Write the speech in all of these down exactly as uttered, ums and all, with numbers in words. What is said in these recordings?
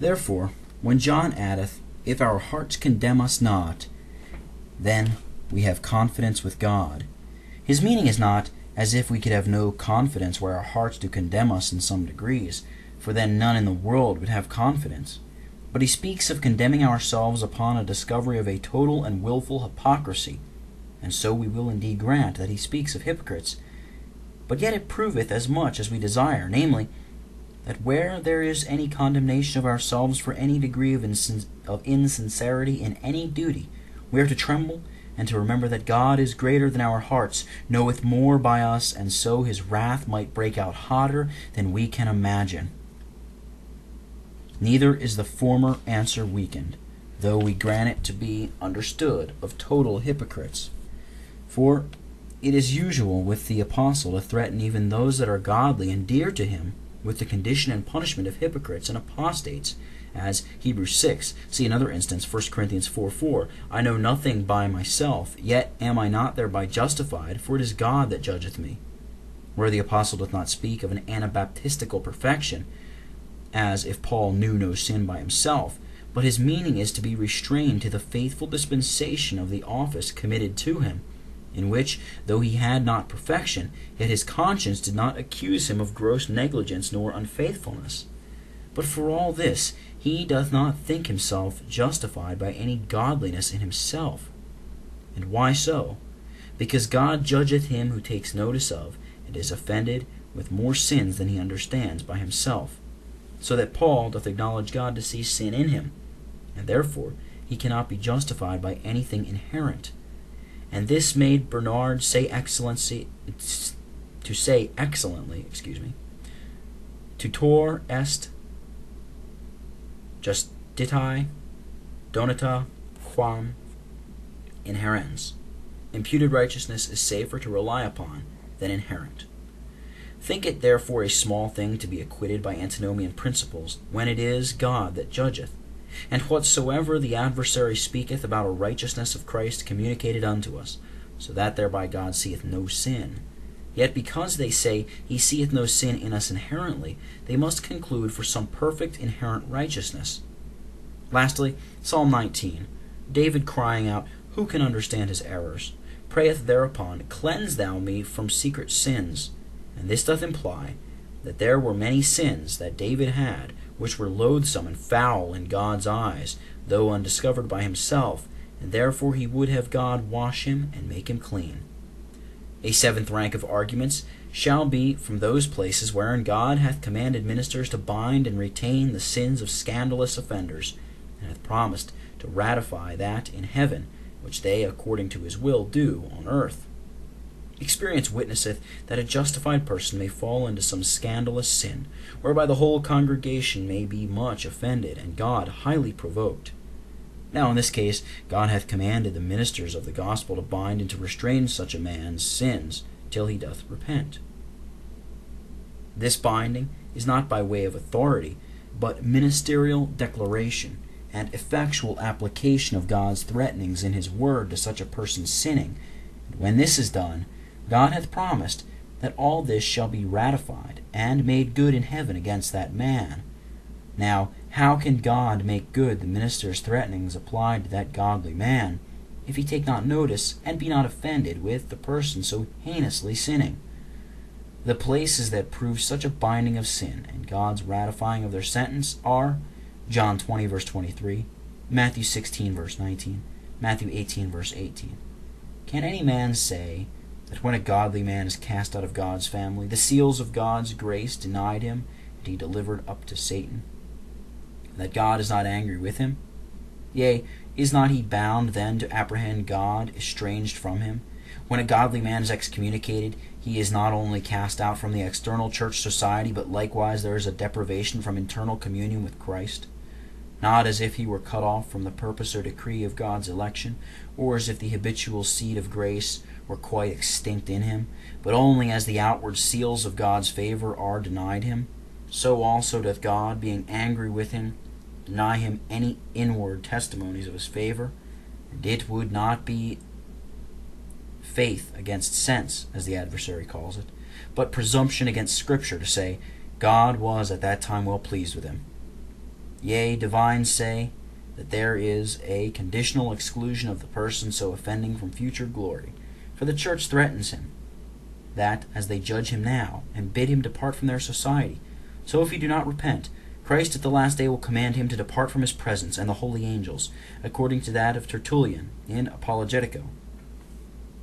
Therefore, when John addeth, "If our hearts condemn us not, then we have confidence with God," his meaning is not as if we could have no confidence where our hearts do condemn us in some degrees, for then none in the world would have confidence. But he speaks of condemning ourselves upon a discovery of a total and willful hypocrisy, and so we will indeed grant that he speaks of hypocrites. But yet it proveth as much as we desire, namely, that where there is any condemnation of ourselves for any degree of, insin of insincerity in any duty, we are to tremble and to remember that God is greater than our hearts, knoweth more by us, and so his wrath might break out hotter than we can imagine. Neither is the former answer weakened, though we grant it to be understood of total hypocrites. For it is usual with the apostle to threaten even those that are godly and dear to him with the condition and punishment of hypocrites and apostates, as Hebrews six. See another instance, First Corinthians four four. "I know nothing by myself, yet am I not thereby justified, for it is God that judgeth me." Where the apostle doth not speak of an anabaptistical perfection, as if Paul knew no sin by himself, but his meaning is to be restrained to the faithful dispensation of the office committed to him, in which, though he had not perfection, yet his conscience did not accuse him of gross negligence nor unfaithfulness. But for all this, he doth not think himself justified by any godliness in himself. And why so? Because God judgeth him who takes notice of, and is offended with more sins than he understands by himself, so that Paul doth acknowledge God to see sin in him, and therefore he cannot be justified by anything inherent. And this made Bernard say excellency to say excellently, excuse me, tutor est justitiae donata quam inherens. Imputed righteousness is safer to rely upon than inherent. Think it therefore a small thing to be acquitted by antinomian principles, when it is God that judgeth. And whatsoever the adversary speaketh about a righteousness of Christ communicated unto us, so that thereby God seeth no sin. Yet because they say he seeth no sin in us inherently, they must conclude for some perfect inherent righteousness. Lastly, Psalm nineteen, David crying out, "Who can understand his errors?" prayeth thereupon, "Cleanse thou me from secret sins." And this doth imply that there were many sins that David had, which were loathsome and foul in God's eyes, though undiscovered by himself, and therefore he would have God wash him and make him clean. A seventh rank of arguments shall be from those places wherein God hath commanded ministers to bind and retain the sins of scandalous offenders, and hath promised to ratify that in heaven, which they, according to his will, do on earth. Experience witnesseth that a justified person may fall into some scandalous sin, whereby the whole congregation may be much offended, and God highly provoked. Now in this case, God hath commanded the ministers of the gospel to bind and to restrain such a man's sins till he doth repent. This binding is not by way of authority, but ministerial declaration, and effectual application of God's threatenings in his word to such a person sinning. And when this is done, God hath promised that all this shall be ratified and made good in heaven against that man. Now, how can God make good the minister's threatenings applied to that godly man, if he take not notice and be not offended with the person so heinously sinning? The places that prove such a binding of sin and God's ratifying of their sentence are John twenty, verse twenty-three, Matthew sixteen, verse nineteen, Matthew eighteen, verse eighteen. Can any man say that when a godly man is cast out of God's family, the seals of God's grace denied him, and he delivered up to Satan, that God is not angry with him? Yea, is not he bound then to apprehend God estranged from him? When a godly man is excommunicated, he is not only cast out from the external church society, but likewise there is a deprivation from internal communion with Christ. Not as if he were cut off from the purpose or decree of God's election, or as if the habitual seed of grace were quite extinct in him, but only as the outward seals of God's favor are denied him, so also doth God, being angry with him, deny him any inward testimonies of his favor, and it would not be faith against sense, as the adversary calls it, but presumption against Scripture to say, God was at that time well pleased with him. Yea, divines say that there is a conditional exclusion of the person so offending from future glory, for the church threatens him, that as they judge him now, and bid him depart from their society, so if he do not repent, Christ at the last day will command him to depart from his presence and the holy angels, according to that of Tertullian in Apologetico.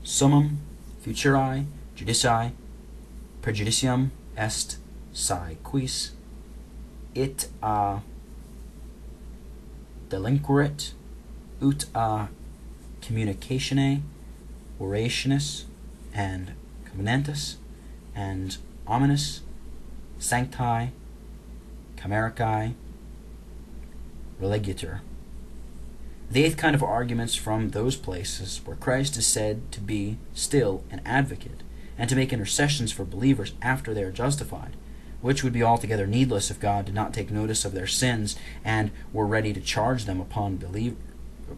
Summum futuri judici prejudicium est si quis it a delinquerit ut a communicatione orationis and covenantis and ominis sancti Camericae religiator. The eighth kind of arguments from those places where Christ is said to be still an advocate, and to make intercessions for believers after they are justified, which would be altogether needless if God did not take notice of their sins and were ready to charge them upon believers.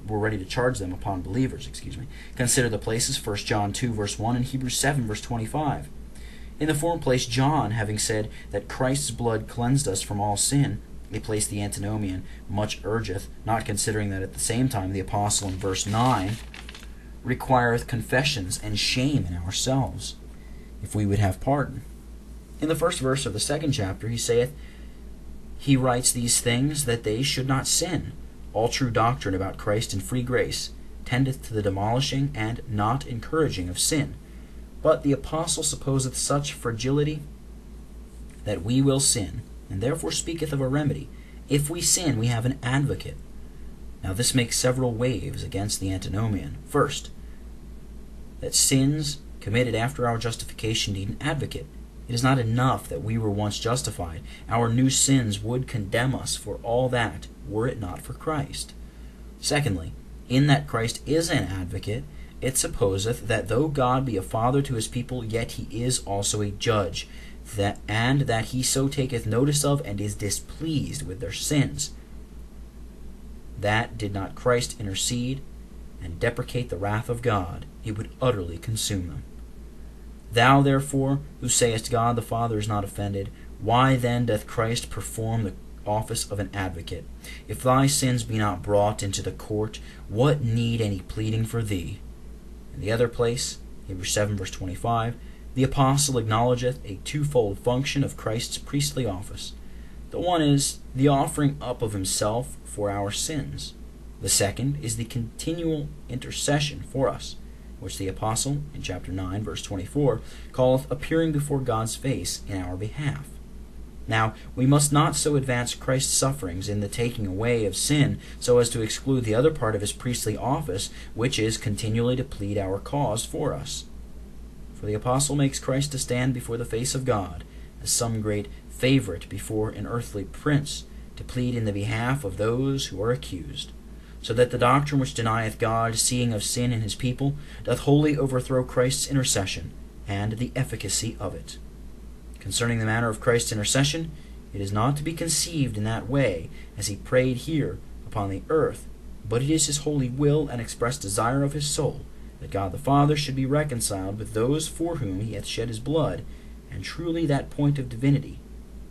Were ready to charge them upon believers. Excuse me. Consider the places First John two verse one and Hebrews seven verse twenty-five. In the former place, John, having said that Christ's blood cleansed us from all sin, they place the Antinomian, much urgeth, not considering that at the same time the apostle in verse nine requireth confessions and shame in ourselves, if we would have pardon. In the first verse of the second chapter, he saith, he writes these things that they should not sin. All true doctrine about Christ and free grace tendeth to the demolishing and not encouraging of sin. But the apostle supposeth such fragility that we will sin, and therefore speaketh of a remedy. If we sin, we have an advocate. Now this makes several waves against the Antinomian. First, that sins committed after our justification need an advocate. It is not enough that we were once justified. Our new sins would condemn us for all that, were it not for Christ. Secondly, in that Christ is an advocate, it supposeth that though God be a father to his people, yet he is also a judge, that, and that he so taketh notice of and is displeased with their sins. That did not Christ intercede and deprecate the wrath of God, it would utterly consume them. Thou, therefore, who sayest God the Father is not offended, why then doth Christ perform the office of an advocate? If thy sins be not brought into the court, what need any pleading for thee? In the other place, Hebrews seven verse twenty-five, the apostle acknowledgeth a twofold function of Christ's priestly office. The one is the offering up of himself for our sins. The second is the continual intercession for us, which the apostle, in chapter nine verse twenty-four, calleth appearing before God's face in our behalf. Now, we must not so advance Christ's sufferings in the taking away of sin so as to exclude the other part of his priestly office, which is continually to plead our cause for us. For the apostle makes Christ to stand before the face of God, as some great favorite before an earthly prince, to plead in the behalf of those who are accused, so that the doctrine which denieth God seeing of sin in his people doth wholly overthrow Christ's intercession and the efficacy of it. Concerning the manner of Christ's intercession, it is not to be conceived in that way, as he prayed here upon the earth, but it is his holy will and express desire of his soul, that God the Father should be reconciled with those for whom he hath shed his blood, and truly that point of divinity,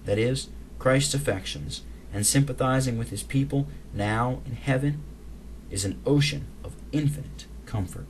that is, Christ's affections, and sympathizing with his people now in heaven, is an ocean of infinite comfort.